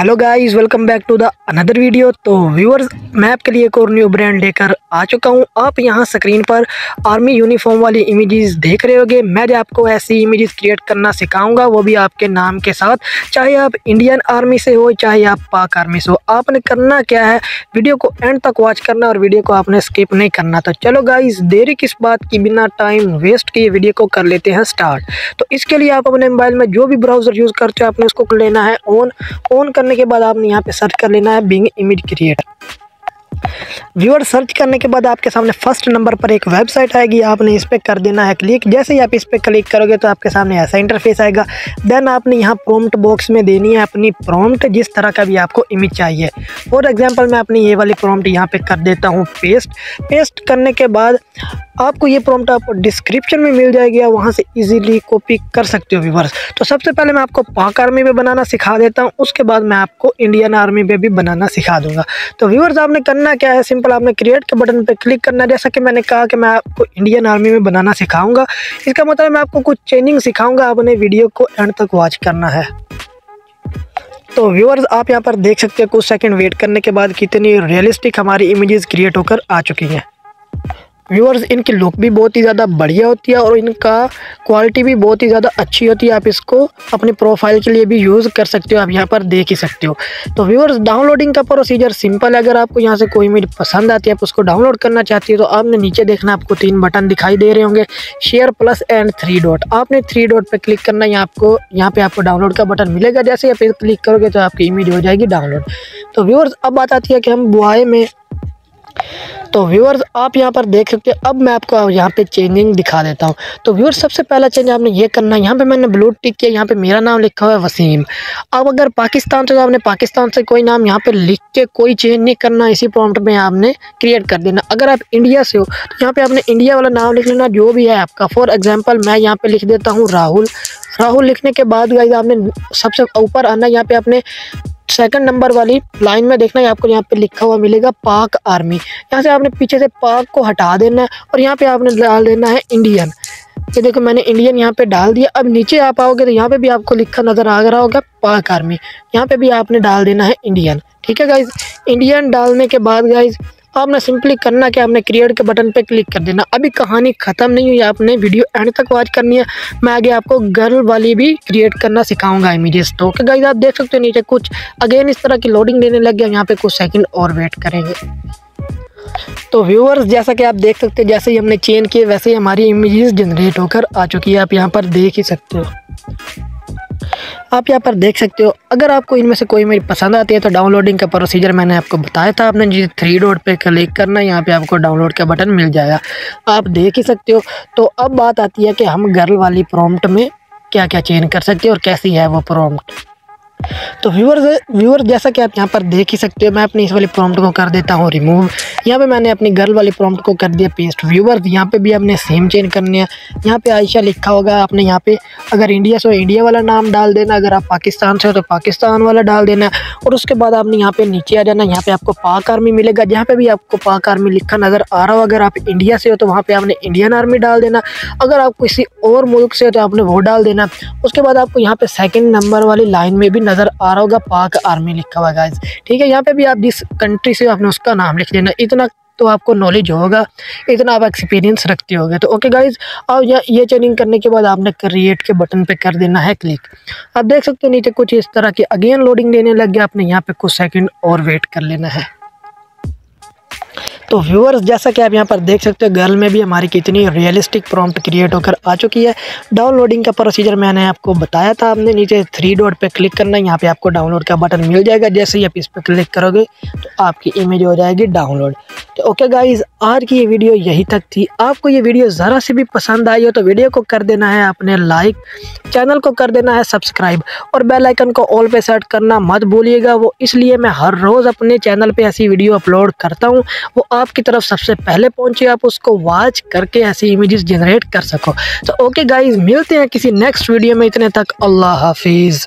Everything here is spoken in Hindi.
Hello guys, welcome back to the another video. तो व्यूअर्स, मैं आपके लिए एक और न्यू ब्रांड लेकर आ चुका हूं। आप यहां स्क्रीन पर आर्मी यूनिफॉर्म वाली इमेजेस देख रहे होगे। मैं जो आपको ऐसी इमेजेस क्रिएट करना सिखाऊंगा, वो भी आपके नाम के साथ, चाहे आप इंडियन आर्मी से हो चाहे आप पाक आर्मी से हो। आपने करना क्या है, वीडियो को एंड तक वॉच करना और वीडियो को आपने स्किप नहीं करना। तो चलो गाइज़, देरी किस बात की, बिना टाइम वेस्ट किए वीडियो को कर लेते हैं स्टार्ट। तो इसके लिए आप अपने मोबाइल में जो भी ब्राउज़र यूज़ करते हो आपने उसको कर लेना है ऑन करने के बाद आपने यहाँ पे सर्च कर लेना है Bing image creator. Viewer, search करने के बाद आपके सामने फर्स्ट नंबर पर एक वेबसाइट आएगी, आपने इस पर कर देना है क्लिक। जैसे ही आप इस पर क्लिक करोगे तो आपके सामने ऐसा इंटरफेस आएगा। देन आपने यहाँ प्रॉम्प्ट बॉक्स में देनी है अपनी प्रॉम्प्ट, जिस तरह का भी आपको इमेज चाहिए। फॉर एग्जांपल मैं अपनी ये वाली प्रॉम्प्ट यहाँ पे कर देता हूँ पेस्ट। पेस्ट करने के बाद आपको ये प्रॉम्प्ट आपको डिस्क्रिप्शन में मिल जाएगी, वहाँ से ईजिली कॉपी कर सकते हो व्यूअर्स। तो सबसे पहले मैं आपको पाक आर्मी में बनाना सिखा देता हूँ, उसके बाद मैं आपको इंडियन आर्मी में भी बनाना सिखा दूँगा। तो व्यूअर्स, आपने करना क्या है, सिंपल आपने क्रिएट के बटन पर क्लिक करना है। जैसा कि मैंने कहा कि मैं आपको इंडियन आर्मी में बनाना सिखाऊंगा, इसका मतलब मैं आपको कुछ ट्रेनिंग सिखाऊंगा। आपने वीडियो को एंड तक वॉच करना है। तो व्यूअर्स, आप यहाँ पर देख सकते हो कुछ सेकंड वेट करने के बाद कितनी रियलिस्टिक हमारी इमेजेस क्रिएट होकर आ चुकी हैं। व्यूअर्स, इनकी लुक भी बहुत ही ज़्यादा बढ़िया होती है और इनका क्वालिटी भी बहुत ही ज़्यादा अच्छी होती है। आप इसको अपने प्रोफाइल के लिए भी यूज़ कर सकते हो, आप यहाँ पर देख ही सकते हो। तो व्यूअर्स, डाउनलोडिंग का प्रोसीजर सिंपल है। अगर आपको यहाँ से कोई इमेज पसंद आती है, आप उसको डाउनलोड करना चाहती हो, तो आपने नीचे देखना, आपको तीन बटन दिखाई दे रहे होंगे, share plus and three dot. आपने थ्री डॉट पर क्लिक करना है, यहाँ पर आपको डाउनलोड का बटन मिलेगा। जैसे आप क्लिक करोगे तो आपकी इमेज हो जाएगी डाउनलोड। तो व्यूअर्स, अब बात आती है कि हम बुआई में। तो व्यूअर्स, आप यहाँ पर देख सकते हो, अब मैं आपको यहाँ पे चेंजिंग दिखा देता हूँ। तो व्यूअर्स, सबसे पहला चेंज आपने ये करना है, यहाँ पे मैंने ब्लू टिक किया, यहाँ पे मेरा नाम लिखा हुआ है वसीम। अब अगर पाकिस्तान से, तो आपने पाकिस्तान से कोई नाम यहाँ पे लिख के कोई चेंज नहीं करना, इसी प्रॉम्प्ट में आपने क्रिएट कर देना। अगर आप इंडिया से हो तो यहाँ पर आपने इंडिया वाला नाम लिख लेना, जो भी है आपका। फॉर एग्जाम्पल मैं यहाँ पर लिख देता हूँ राहुल। लिखने के बाद गाइस, आपने सबसे ऊपर आना, यहाँ पर आपने सेकंड नंबर वाली लाइन में देखना है, आपको यहाँ पे लिखा हुआ मिलेगा पाक आर्मी। यहाँ से आपने पीछे से पाक को हटा देना है और यहाँ पे आपने डाल देना है इंडियन। ये देखो, मैंने इंडियन यहाँ पे डाल दिया। अब नीचे आप आओगे तो यहाँ पे भी आपको लिखा नज़र आ रहा होगा पाक आर्मी, यहाँ पे भी आपने डाल देना है इंडियन। ठीक है गाइज़, इंडियन डालने के बाद गाइज़, आपने सिंपली करना कि आपने क्रिएट के बटन पे क्लिक कर देना। अभी कहानी ख़त्म नहीं हुई, आपने वीडियो एंड तक वॉच करनी है। मैं आगे आपको गर्ल वाली भी क्रिएट करना सिखाऊंगा इमेजेस। तो ओके गाइस, आप देख सकते हो नीचे कुछ अगेन इस तरह की लोडिंग देने लग गया। यहाँ पे कुछ सेकंड और वेट करेंगे। तो व्यूअर्स, जैसा कि आप देख सकते हो, जैसे ही हमने चेंज किए वैसे ही हमारी इमेजेस जनरेट होकर आ चुकी है। आप यहाँ पर देख ही सकते हो, आप यहाँ पर देख सकते हो। अगर आपको इनमें से कोई इमेज पसंद आती है तो डाउनलोडिंग का प्रोसीजर मैंने आपको बताया था। आपने जी थ्री डॉट पे क्लिक करना है, यहाँ पे आपको डाउनलोड का बटन मिल जाएगा, आप देख ही सकते हो। तो अब बात आती है कि हम गर्ल वाली प्रॉम्प्ट में क्या क्या चेंज कर सकते हैं और कैसी है वो प्रॉम्प्ट। तो व्यूअर्स, जैसा कि आप यहाँ पर देख ही सकते हो, मैं अपनी इस वाली प्रॉम्प्ट को कर देता हूँ रिमूव। यहाँ पे मैंने अपनी गर्ल वाली प्रॉम्प्ट को कर दिया पेस्ट। व्यूअर्स, यहाँ पे भी आपने सेम चेंज करनी है। यहाँ पे आयशा लिखा होगा, आपने यहाँ पे अगर इंडिया से हो इंडिया वाला नाम डाल देना, अगर आप पाकिस्तान से हो तो पाकिस्तान वाला डाल देना। और उसके बाद आपने यहाँ पर नीचे आ जाना, यहाँ पर आपको पाक आर्मी मिलेगा, जहाँ पर भी आपको पाक आर्मी लिखा नज़र आ रहा हो। अगर आप इंडिया से हो तो वहाँ पर आपने इंडियन आर्मी डाल देना, अगर आप किसी और मुल्क से हो तो आपने वो डाल देना। उसके बाद आपको यहाँ पर सेकेंड नंबर वाली लाइन में भी नज़र आ रहा होगा पाक आर्मी लिखा हुआ गाइस। ठीक है, यहाँ पे भी आप जिस कंट्री से आपने उसका नाम लिख लेना। इतना तो आपको नॉलेज होगा, इतना आप एक्सपीरियंस रखते होगे। तो ओके गाइस, और ये चेंजिंग करने के बाद आपने क्रिएट के बटन पे कर देना है क्लिक। आप देख सकते हो नीचे कुछ इस तरह की अगेन लोडिंग देने लग गया। आपने यहाँ पे कुछ सेकेंड और वेट कर लेना है। तो व्यूअर्स, जैसा कि आप यहाँ पर देख सकते हो, गर्ल में भी हमारी कितनी रियलिस्टिक प्रॉम्प्ट क्रिएट होकर आ चुकी है। डाउनलोडिंग का प्रोसीजर मैंने आपको बताया था। आपने नीचे थ्री डॉट पे क्लिक करना है, यहाँ पे आपको डाउनलोड का बटन मिल जाएगा। जैसे ही आप इस पर क्लिक करोगे तो आपकी इमेज हो जाएगी डाउनलोड। तो ओके गाइज़, आज की ये वीडियो यहीं तक थी। आपको ये वीडियो ज़रा से भी पसंद आई हो तो वीडियो को कर देना है अपने लाइक, चैनल को कर देना है सब्सक्राइब और बेल आइकन को ऑल पे सेट करना मत भूलिएगा। वो इसलिए मैं हर रोज़ अपने चैनल पे ऐसी वीडियो अपलोड करता हूँ, वो आपकी तरफ सबसे पहले पहुँचे, आप उसको वॉच करके ऐसी इमेजेस जनरेट कर सको। तो ओके गाइज़, मिलते हैं किसी नेक्स्ट वीडियो में। इतने तक अल्लाह हाफिज़।